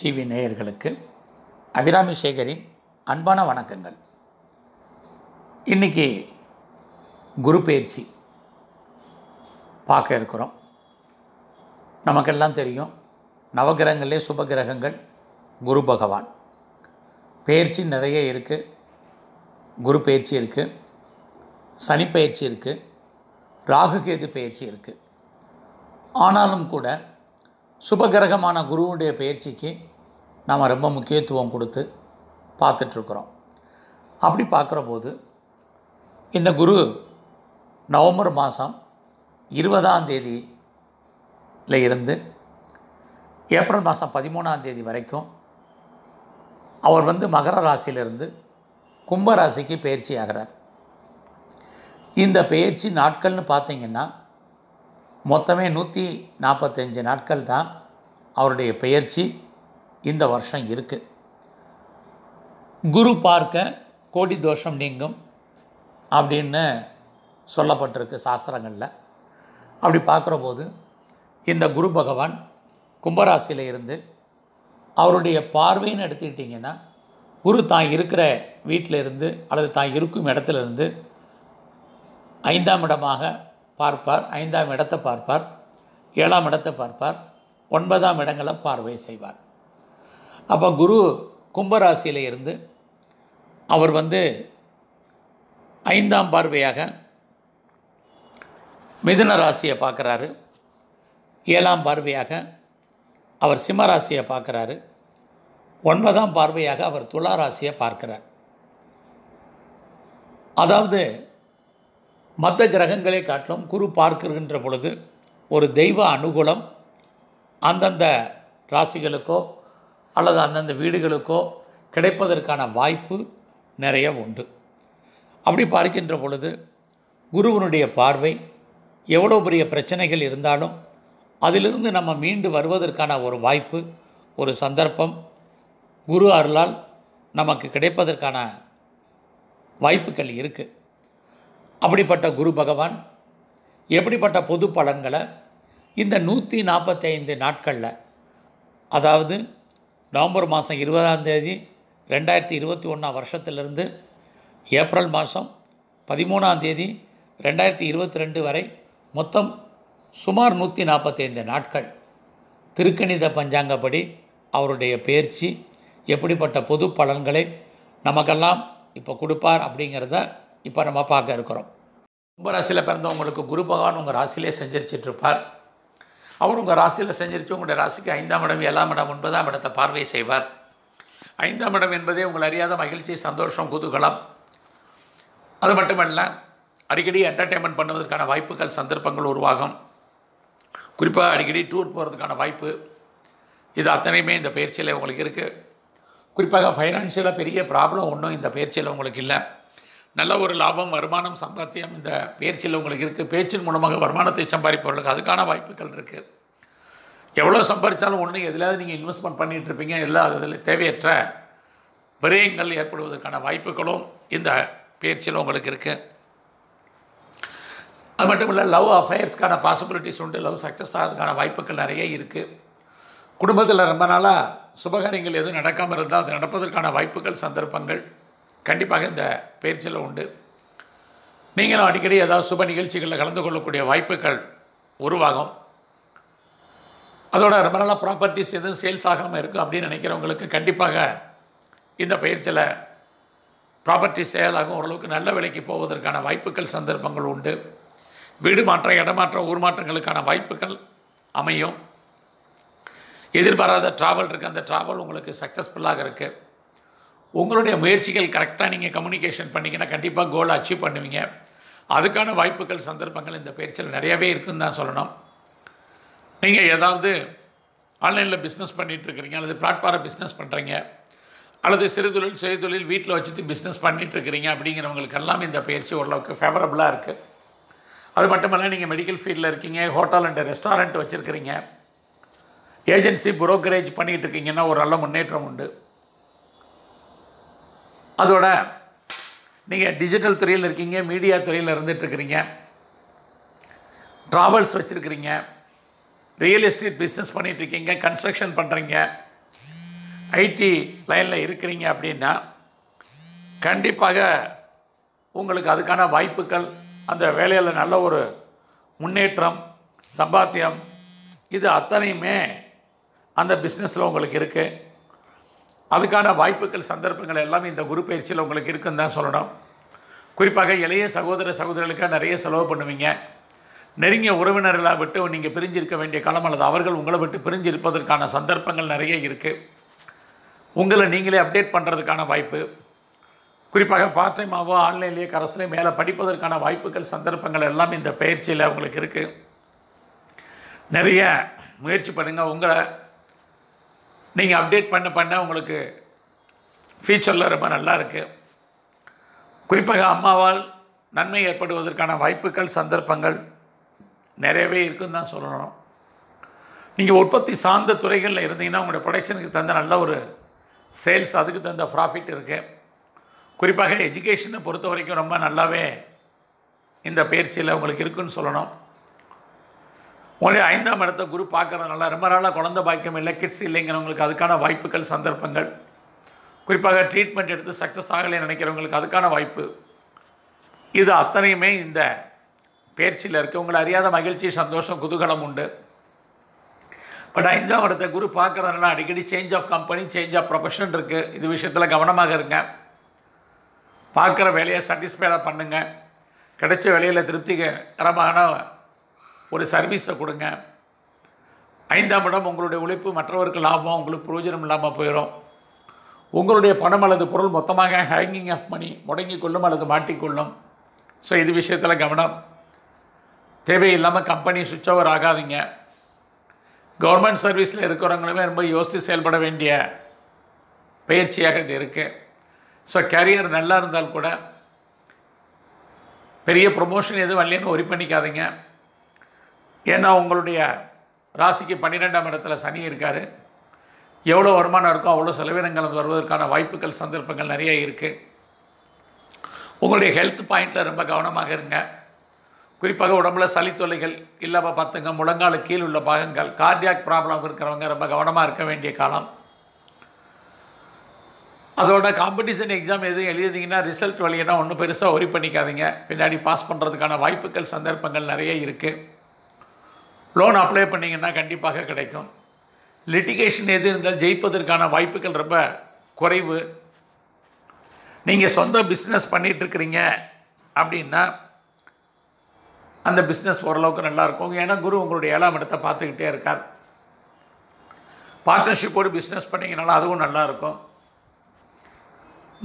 TV நேயர்களுக்கு அபிராமி சேகரின் அன்பான வணக்கங்கள். இன்றைக்கி குரு பயிற்சி பார்க்க இருக்கிறோம். நமக்கெல்லாம் தெரியும், நவகிரகங்களே சுபகிரகங்கள் குரு பகவான். பயிற்சி நிறைய இருக்குது. குரு பயிற்சி இருக்குது, சனி பயிற்சி இருக்குது, ராகுகேது பயிற்சி இருக்குது. ஆனாலும் கூட சுபகிரகமான குருவுடைய பயிற்சிக்கு நாம் ரொம்ப முக்கியத்துவம் கொடுத்து பார்த்துட்ருக்குறோம். அப்படி பார்க்குற போது இந்த குரு நவம்பர் மாதம் 20ஆம் தேதியில் இருந்து ஏப்ரல் மாதம் 13ஆம் தேதி வரைக்கும் அவர் மகர ராசியிலிருந்து கும்ப ராசிக்கு பயிற்சி ஆகிறார். இந்த பயிற்சி நாட்கள்னு பார்த்திங்கன்னா மொத்தமே 145 நாட்கள் தான் அவருடைய பெயர்ச்சி இந்த வருஷம் இருக்குது. குரு பார்க்க கோடி தோஷம் நீங்கும் அப்படின்னு சொல்லப்பட்டிருக்கு சாஸ்திரங்களில். அப்படி பார்க்குற போது இந்த குரு பகவான் கும்பராசியில் இருந்து அவருடைய பார்வைன்னு எடுத்துக்கிட்டிங்கன்னா, குரு தான் இருக்கிற வீட்டிலிருந்து அல்லது தான் இருக்கும் இடத்துலேருந்து 5ஆம் இடமாக பார்ப்பார், 5ஆம் இடத்தை பார்ப்பார், 7ஆம் இடத்தை பார்ப்பார், 9ஆம் இடங்களை பார்வை செய்வார். அப்போ குரு கும்பராசியில் இருந்து அவர் 5ஆம் பார்வையாக மிதுன ராசியை பார்க்குறாரு, 7ஆம் பார்வையாக அவர் சிம்ம ராசியை பார்க்குறாரு, 9ஆம் பார்வையாக அவர் துலா ராசியை பார்க்கிறார். அதாவது மற்ற கிரகங்களை காட்டிலும் குரு பார்க்கின்ற பொழுது ஒரு தெய்வ அனுகூலம் அந்தந்த ராசிகளுக்கோ அல்லது அந்தந்த வீடுகளுக்கோ கிடைப்பதற்கான வாய்ப்பு நிறைய உண்டு. அப்படி பார்க்கின்ற பொழுது குருவனுடைய பார்வை எவ்வளோ பெரிய பிரச்சனைகள் இருந்தாலும் அதிலிருந்து நம்ம மீண்டு வருவதற்கான ஒரு வாய்ப்பு, ஒரு சந்தர்ப்பம் குரு அருளால் நமக்கு கிடைப்பதற்கான வாய்ப்புகள் இருக்குது. அப்படிப்பட்ட குரு பகவான் எப்படிப்பட்ட பொது பலன்களை இந்த 145 நாட்களில், அதாவது நவம்பர் மாதம் 20ஆம் தேதி 2021 வருஷத்திலிருந்து ஏப்ரல் மாதம் 13ஆம் தேதி 2022 வரை மொத்தம் சுமார் 145 நாட்கள் திருக்கணித பஞ்சாங்கப்படி அவருடைய பயிற்சி எப்படிப்பட்ட பொது பலன்களை நமக்கெல்லாம் இப்போ கொடுப்பார் அப்படிங்கிறத இப்போ நம்ம பார்க்க இருக்கிறோம். கும்பராசியில் பிறந்தவங்களுக்கு குரு பகவான் உங்கள் ராசியிலே செஞ்சரிச்சிட்ருப்பார். அவர் உங்கள் ராசியில் செஞ்சரித்து உங்களுடைய ராசிக்கு 5ஆம் இடம், 7ஆம் இடம், 9ஆம் இடத்தை பார்வை செய்வார். 5ஆம் இடம் என்பதே உங்கள் அறியாத மகிழ்ச்சி, சந்தோஷம், குதூகலம். அது மட்டுமல்ல, அடிக்கடி என்டர்டெயின்மெண்ட் பண்ணுவதற்கான வாய்ப்புகள், சந்தர்ப்பங்கள் உருவாகும். குறிப்பாக அடிக்கடி டூர் போகிறதுக்கான வாய்ப்பு, இது அத்தனையுமே இந்த பயிற்சியில் உங்களுக்கு இருக்குது. குறிப்பாக ஃபைனான்ஷியலாக பெரிய ப்ராப்ளம் ஒன்றும் இந்த பயிற்சியில் உங்களுக்கு இல்லை. நல்ல ஒரு லாபம், வருமானம், சம்பாத்தியம் இந்த பயிற்சியில் உங்களுக்கு இருக்குது. பேச்சின் மூலமாக வருமானத்தை சம்பாதிப்பவர்களுக்கு அதுக்கான வாய்ப்புகள் இருக்குது. எவ்வளோ சம்பாதிச்சாலும் ஒன்று எதிலாவது நீங்கள் இன்வெஸ்ட்மெண்ட் பண்ணிகிட்ருப்பீங்க, எல்லா அதில் தேவையற்ற விரயங்கள் ஏற்படுவதற்கான வாய்ப்புகளும் இந்த பயிற்சியில் உங்களுக்கு இருக்குது. அது மட்டும் இல்லை, லவ் அஃபேர்ஸ்க்கான பாசிபிலிட்டிஸ் உண்டு. லவ் சக்ஸஸ் ஆகிறதுக்கான வாய்ப்புகள் நிறைய இருக்குது. குடும்பத்தில் ரொம்ப நாளாக சுபகாரியங்கள் எதுவும் நடக்காமல் இருந்தால் அது நடப்பதற்கான வாய்ப்புகள், சந்தர்ப்பங்கள் கண்டிப்பாக இந்த பயிற்சியில் உண்டு. நீங்களும் அடிக்கடி ஏதாவது சுப நிகழ்ச்சிகளில் கலந்து கொள்ளக்கூடிய வாய்ப்புகள் உருவாகும். அதோட ரொம்ப நாளாக ப்ராப்பர்ட்டிஸ் எதுவும் சேல்ஸ் ஆகாமல் இருக்கும் அப்படின்னு நினைக்கிறவங்களுக்கு கண்டிப்பாக இந்த பயிற்சியில் ப்ராப்பர்ட்டி சேலாகும். ஓரளவுக்கு நல்ல விலைக்கு போவதற்கான வாய்ப்புகள், சந்தர்ப்பங்கள் உண்டு. வீடு மாற்றம், இடமாற்றம், ஊர் மாற்றங்களுக்கான வாய்ப்புகள் அமையும். எதிர்பாராத ட்ராவல் இருக்குது, அந்த ட்ராவல் உங்களுக்கு சக்ஸஸ்ஃபுல்லாக இருக்குது. உங்களுடைய முயற்சிகள் கரெக்டாக நீங்கள் கம்யூனிகேஷன் பண்ணிங்கன்னா கண்டிப்பாக கோலை அச்சீவ் பண்ணுவீங்க. அதுக்கான வாய்ப்புகள், சந்தர்ப்பங்கள் இந்த பயிற்சியில் நிறையவே இருக்குதுன்னு தான் சொல்லணும். நீங்கள் ஏதாவது ஆன்லைனில் பிஸ்னஸ் பண்ணிகிட்ருக்கிறீங்க அல்லது பிளாட்ஃபார்ம் பிஸ்னஸ் பண்ணுறீங்க அல்லது சிறு தொழில், சுய தொழில் வீட்டில் வச்சுட்டு பிஸ்னஸ் பண்ணிகிட்ருக்கிறீங்க அப்படிங்கிறவங்களுக்கெல்லாம் இந்த பயிற்சி ஓரளவுக்கு ஃபேவரபுளாக இருக்குது. அது மட்டுமல்ல, நீங்கள் மெடிக்கல் ஃபீல்டில் இருக்கீங்க, ஹோட்டல் அண்ட் ரெஸ்டாரண்ட் வச்சுருக்கிறீங்க, ஏஜென்சி, புரோக்கரேஜ் பண்ணிகிட்டு இருக்கீங்கன்னா ஒரு நல்ல முன்னேற்றம் உண்டு. அதோட நீங்கள் டிஜிட்டல் துறையில் இருக்கீங்க, மீடியா துறையில் இருந்துகிட்ருக்கிறீங்க, ட்ராவல்ஸ் வச்சுருக்கிறீங்க, ரியல் எஸ்டேட் பிஸ்னஸ் பண்ணிகிட்ருக்கீங்க, கன்ஸ்ட்ரக்ஷன் பண்ணுறீங்க, ஐடி லைனில் இருக்கிறீங்க அப்படின்னா கண்டிப்பாக உங்களுக்கு அதுக்கான வாய்ப்புகள், அந்த வேலையில் நல்ல ஒரு முன்னேற்றம், சம்பாத்தியம், இது அத்தனையுமே அந்த பிஸ்னஸில் உங்களுக்கு இருக்குது. அதுக்கான வாய்ப்புகள், சந்தர்ப்பங்கள் எல்லாமே இந்த குரு பயிற்சியில் உங்களுக்கு இருக்குன்னு தான் சொல்லணும். குறிப்பாக இளைய சகோதர சகோதரிகளுக்காக நிறைய செலவு பண்ணுவீங்க. நெருங்கிய உறவினர்களை விட்டு நீங்கள் பிரிஞ்சிருக்க வேண்டிய காலம், அல்லது அவர்கள் உங்களை விட்டு பிரிஞ்சிருப்பதற்கான சந்தர்ப்பங்கள் நிறைய இருக்குது. உங்களை நீங்களே அப்டேட் பண்ணுறதுக்கான வாய்ப்பு, குறிப்பாக பார்ட் டைமாவோ ஆன்லைன்லேயே கரஸ்லேயே மேலே படிப்பதற்கான வாய்ப்புகள், சந்தர்ப்பங்கள் எல்லாமே இந்த பயிற்சியில் உங்களுக்கு இருக்குது. நிறைய முயற்சி பண்ணுங்கள். உங்களை நீங்கள் அப்டேட் பண்ண பண்ண உங்களுக்கு ஃபியூச்சரில் ரொம்ப நல்லா இருக்குது. குறிப்பாக அம்மாவால் நன்மை ஏற்படுவதற்கான வாய்ப்புகள், சந்தர்ப்பங்கள் நிறையவே இருக்குன்னு தான் சொல்லணும். நீங்கள் உற்பத்தி சார்ந்த துறைகளில் இருந்தீங்கன்னா உங்களுடைய ப்ரொடக்ஷனுக்கு தந்த நல்ல ஒரு சேல்ஸ், அதுக்கு தகுந்த ப்ராஃபிட் இருக்குது. குறிப்பாக எஜுகேஷனை பொறுத்த வரைக்கும் ரொம்ப நல்லாவே இந்த பயிற்சியில் உங்களுக்கு இருக்குன்னு சொல்லணும். உங்களுடைய 5ஆம் இடத்த குரு பார்க்குறதுனால ரொம்ப நாளாக குழந்தை பாக்கியம் இல்லை, கிட்ஸ் இல்லைங்கிறவங்களுக்கு அதுக்கான வாய்ப்புகள், சந்தர்ப்பங்கள், குறிப்பாக ட்ரீட்மெண்ட் எடுத்து சக்ஸஸ் ஆகலைன்னு நினைக்கிறவங்களுக்கு அதுக்கான வாய்ப்பு, இது அத்தனையுமே இந்த பயிற்சியில் இருக்குது. உங்களை அறியாத மகிழ்ச்சி, சந்தோஷம், குதூகலம் உண்டு. பட் 5ஆம் இடத்த குரு பார்க்குறதுனால அடிக்கடி change of company, change of profession இருக்குது. இது விஷயத்தில் கவனமாக இருங்க. பார்க்குற வேலையை சாட்டிஸ்ஃபைடாக பண்ணுங்கள். கிடைச்ச வேலையில் திருப்திகரமான ஒரு சர்வீஸை கொடுங்க. 5ஆம் இடம் உங்களுடைய உழைப்பு, மற்றவருக்கு லாபம், உங்களுக்கு பிரயோஜனம் இல்லாமல் போயிடும். உங்களுடைய பணம் அல்லது பொருள் மொத்தமாக ஹேங்கிங் ஆஃப் மணி முடங்கி கொள்ளும் அல்லது மாட்டிக்கொள்ளும். ஸோ இது விஷயத்தில் கவனம். தேவையில்லாமல் கம்பெனி சுவிட்ச் ஓவர் ஆகாதீங்க. கவர்மெண்ட் சர்வீஸில் இருக்கிறவங்களுமே ரொம்ப யோசித்து செயல்பட வேண்டிய பயிற்சியாக இது இருக்குது. ஸோ கேரியர் நல்லா இருந்தால் கூட பெரிய ப்ரொமோஷன் எதுவும் வரலன்னு ஒரி பண்ணிக்காதீங்க. ஏன்னா உங்களுடைய ராசிக்கு 12ஆம் இடத்துல சனி இருக்கார். எவ்வளோ வருமானம் இருக்கோ அவ்வளோ செலவினங்கள் வருவதற்கான வாய்ப்புகள், சந்தர்ப்பங்கள் நிறைய இருக்குது. உங்களுடைய ஹெல்த் பாயிண்டில் ரொம்ப கவனமாக இருங்க. குறிப்பாக உடம்புல சளி தொல்லைகள் இல்லாமல் பார்த்துங்க. முழங்கால கீழ் உள்ள பாகங்கள், கார்டியாக் ப்ராப்ளம் இருக்கிறவங்க ரொம்ப கவனமாக இருக்க வேண்டிய காலம். அதோட காம்படிஷன் எக்ஸாம் எதுவும் எழுதிங்கன்னா ரிசல்ட் வழியனா ஒன்றும் பெருசாக ஒரி பண்ணிக்காதீங்க. பின்னாடி பாஸ் பண்ணுறதுக்கான வாய்ப்புகள், சந்தர்ப்பங்கள் நிறைய இருக்குது. லோன் அப்ளை பண்ணிங்கன்னா கண்டிப்பாக கிடைக்கும். லிட்டிகேஷன் எது இருந்தால் ஜெயிப்பதற்கான வாய்ப்புகள் ரொம்ப குறைவு. நீங்கள் சொந்த பிஸ்னஸ் பண்ணிகிட்ருக்கிறீங்க அப்படின்னா அந்த பிஸ்னஸ் ஓரளவுக்கு நல்லாயிருக்கும். ஏன்னா குரு உங்களுடைய 7ஆம் இடத்தை பார்த்துக்கிட்டே இருக்கார். பார்ட்னர்ஷிப்போடு பிஸ்னஸ் பண்ணிங்கனால அதுவும் நல்லாயிருக்கும்.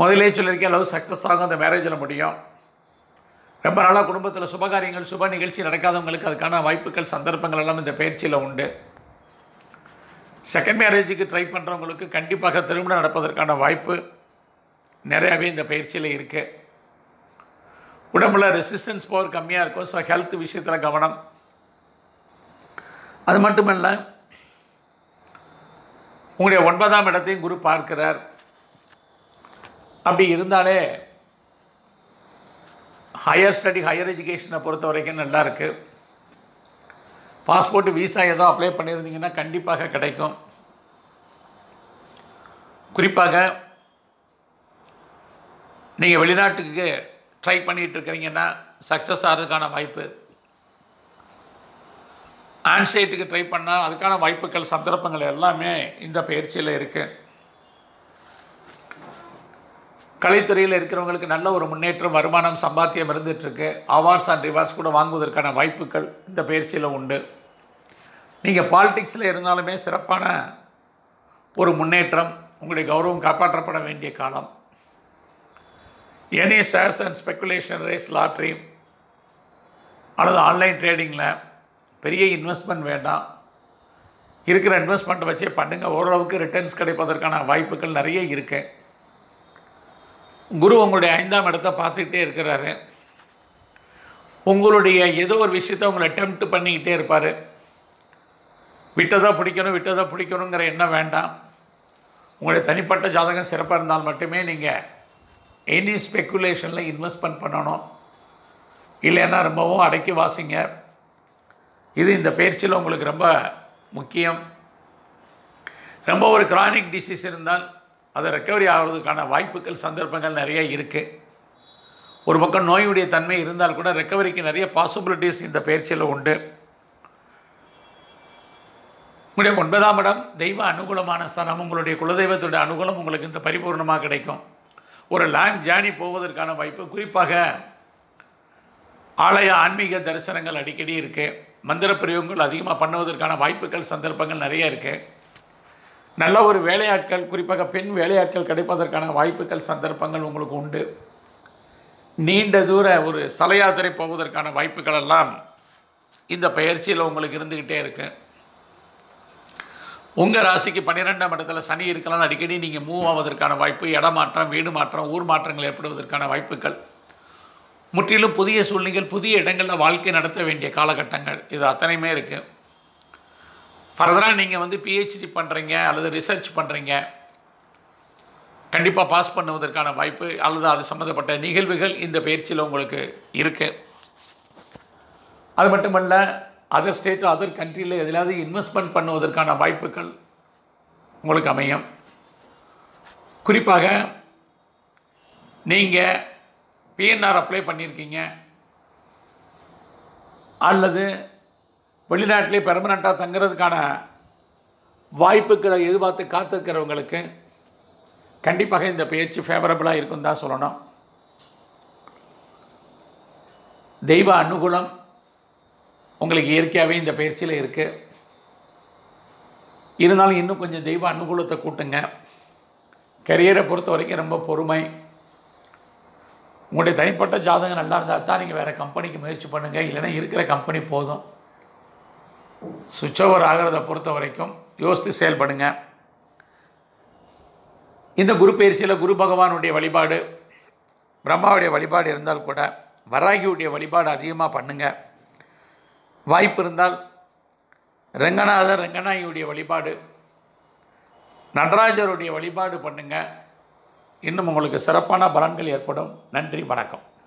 முதலே சொல்லியிருக்கேன், அளவு சக்ஸஸ் ஆகும் அந்த மேரேஜில் முடியும். ரொம்ப நாளாக குடும்பத்தில் சுபகாரியங்கள், சுப நிகழ்ச்சி நடக்காதவங்களுக்கு அதுக்கான வாய்ப்புகள், சந்தர்ப்பங்கள் எல்லாம் இந்த பயிற்சியில் உண்டு. செகண்ட் மேரேஜுக்கு ட்ரை பண்ணுறவங்களுக்கு கண்டிப்பாக திருமணம் நடப்பதற்கான வாய்ப்பு நிறையாவே இந்த பயிற்சியில் இருக்குது. உடம்புல ரெசிஸ்டன்ஸ் பவர் கம்மியாக இருக்கும். ஸோ ஹெல்த் விஷயத்தில் கவனம். அது மட்டுமல்ல உங்களுடைய 9ஆம் இடத்தையும் குரு பார்க்கிறார். அப்படி இருந்தாலே ஹையர் ஸ்டடி, ஹையர் எஜுகேஷனை பொறுத்த வரைக்கும் நல்லா இருக்குது. பாஸ்போர்ட், விசா ஏதோ அப்ளை பண்ணியிருந்தீங்கன்னா கண்டிப்பாக கிடைக்கும். குறிப்பாக நீங்கள் வெளிநாட்டுக்கு ட்ரை பண்ணிகிட்டு இருக்கிறீங்கன்னா சக்ஸஸ் ஆகிறதுக்கான வாய்ப்பு. ஆன்சைட்டுக்கு ட்ரை பண்ணால் அதுக்கான வாய்ப்புகள், சந்தர்ப்பங்கள் எல்லாமே இந்த பயிற்சியில் இருக்குது. கலைத்துறையில் இருக்கிறவங்களுக்கு நல்ல ஒரு முன்னேற்றம், வருமானம், சம்பாத்தியம் இருந்துகிட்ருக்கு. அவார்ட்ஸ் அண்ட் ரிவார்ட்ஸ் கூட வாங்குவதற்கான வாய்ப்புகள் இந்த பயிற்சியில் உண்டு. நீங்கள் பாலிடிக்ஸில் இருந்தாலுமே சிறப்பான ஒரு முன்னேற்றம், உங்களுடைய கௌரவம் காப்பாற்றப்பட வேண்டிய காலம். Any shares and speculation, race, lottery அல்லது ஆன்லைன் ட்ரேடிங்கில் பெரிய இன்வெஸ்ட்மெண்ட் வேண்டாம். இருக்கிற இன்வெஸ்ட்மெண்ட் வச்சே பண்ணுங்கள். ஓரளவுக்கு ரிட்டர்ன்ஸ் கிடைப்பதற்கான வாய்ப்புகள் நிறைய இருக்குது. குரு உங்களுடைய 5ஆம் இடத்தை பார்த்துக்கிட்டே இருக்கிறாரு. உங்களுடைய ஏதோ ஒரு விஷயத்தை உங்களை அட்டெம்ப்ட் பண்ணிக்கிட்டே இருப்பார். விட்டதாக பிடிக்கணுங்கிற எண்ணம் வேண்டாம். உங்களுடைய தனிப்பட்ட ஜாதகம் சிறப்பாக இருந்தால் மட்டுமே நீங்கள் எனி ஸ்பெக்குலேஷனில் இன்வெஸ்ட்மெண்ட் பண்ணணும். இல்லைன்னா ரொம்பவும் அடக்கி வாசிங்க. இது இந்த பயிற்சியில் உங்களுக்கு ரொம்ப முக்கியம். ரொம்ப ஒரு chronic disease இருந்தால் அது ரெக்கவரி ஆகிறதுக்கான வாய்ப்புகள் சந்தர்ப்பங்கள் நிறைய இருக்கு. ஒரு பக்கம் நோயுடைய தன்மை இருந்தால் கூட ரெக்கவரிக்கு நிறைய பாசிபிலிட்டிஸ் இந்த பயிற்சியில் உண்டு. உங்களுடைய 9ஆம் இடம் தெய்வ அனுகூலமான ஸ்தானம். உங்களுடைய குலதெய்வத்துடைய அனுகூலம் உங்களுக்கு இந்த பரிபூர்ணமாக கிடைக்கும். ஒரு லாங் ஜேர்னி போவதற்கான வாய்ப்பு, குறிப்பாக ஆலய ஆன்மீக தரிசனங்கள் அடிக்கடி இருக்குது. மந்திர பிரயோகங்கள் அதிகமாக பண்ணுவதற்கான வாய்ப்புகள் சந்தர்ப்பங்கள் நிறைய இருக்குது. நல்ல ஒரு வேலையாட்கள், குறிப்பாக பெண் வேலையாட்கள் கிடைப்பதற்கான வாய்ப்புகள் சந்தர்ப்பங்கள் உங்களுக்கு உண்டு. நீண்ட தூர ஒரு ஸ்தல யாத்திரை போவதற்கான வாய்ப்புகள் எல்லாம் இந்த பயிற்சியில் உங்களுக்கு இருந்துக்கிட்டே இருக்கு. உங்கள் ராசிக்கு 12ஆம் இடத்துல சனி இருக்கலாம். அடிக்கடி நீங்கள் மூவ் ஆவதற்கான வாய்ப்பு, இடமாற்றம், வீடு மாற்றம், ஊர் மாற்றங்கள் ஏற்படுவதற்கான வாய்ப்புகள், முற்றிலும் புதிய சூழ்நிலைகள், புதிய இடங்களில் வாழ்க்கை நடத்த வேண்டிய காலகட்டங்கள், இது அத்தனையுமே இருக்குது. ஃபர்தராக நீங்கள் PhD பண்ணுறீங்க அல்லது ரிசர்ச் பண்ணுறீங்க, கண்டிப்பாக பாஸ் பண்ணுவதற்கான வாய்ப்பு அல்லது அது சம்மந்தப்பட்ட நிகழ்வுகள் இந்த பயிற்சியில் உங்களுக்கு இருக்குது. அது மட்டுமல்ல, அதர் ஸ்டேட்டு அதர் கண்ட்ரியில் எதிலாவது இன்வெஸ்ட்மெண்ட் பண்ணுவதற்கான வாய்ப்புகள் உங்களுக்கு அமையும். குறிப்பாக நீங்கள் PNR அப்ளை பண்ணியிருக்கீங்க அல்லது வெளிநாட்டிலே பெர்மனண்ட்டாக தங்கிறதுக்கான வாய்ப்புகளை எதிர்பார்த்து காத்திருக்கிறவங்களுக்கு கண்டிப்பாக இந்த பயிற்சி ஃபேவரபுளாக இருக்குன்னு தான் சொல்லணும். தெய்வ அனுகூலம் உங்களுக்கு இயற்கையாகவே இந்த பயிற்சியில் இருக்குது. இருந்தாலும் இன்னும் கொஞ்சம் தெய்வ அனுகூலத்தை கூட்டுங்க. கரியரை பொறுத்த வரைக்கும் ரொம்ப பொறுமை. உங்களுடைய தனிப்பட்ட ஜாதகம் நல்லா இருந்தால் தான் நீங்கள் வேறு கம்பெனிக்கு முயற்சி பண்ணுங்கள். இல்லைன்னா இருக்கிற கம்பெனி போதும். சுவிட்ச் ஓவர் ஆகிறத பொறுத்த வரைக்கும் யோசித்து செயல்படுங்க. இந்த குரு பயிற்சியில் குரு பகவானுடைய வழிபாடு, பிரம்மாவுடைய வழிபாடு இருந்தால் கூட வராகியுடைய வழிபாடு அதிகமாக பண்ணுங்கள். வாய்ப்பு இருந்தால் ரங்கநாதர் ரங்கநாயகியுடைய வழிபாடு, நடராஜருடைய வழிபாடு பண்ணுங்கள். இன்னும் உங்களுக்கு சிறப்பான பலன்கள் ஏற்படும். நன்றி, வணக்கம்.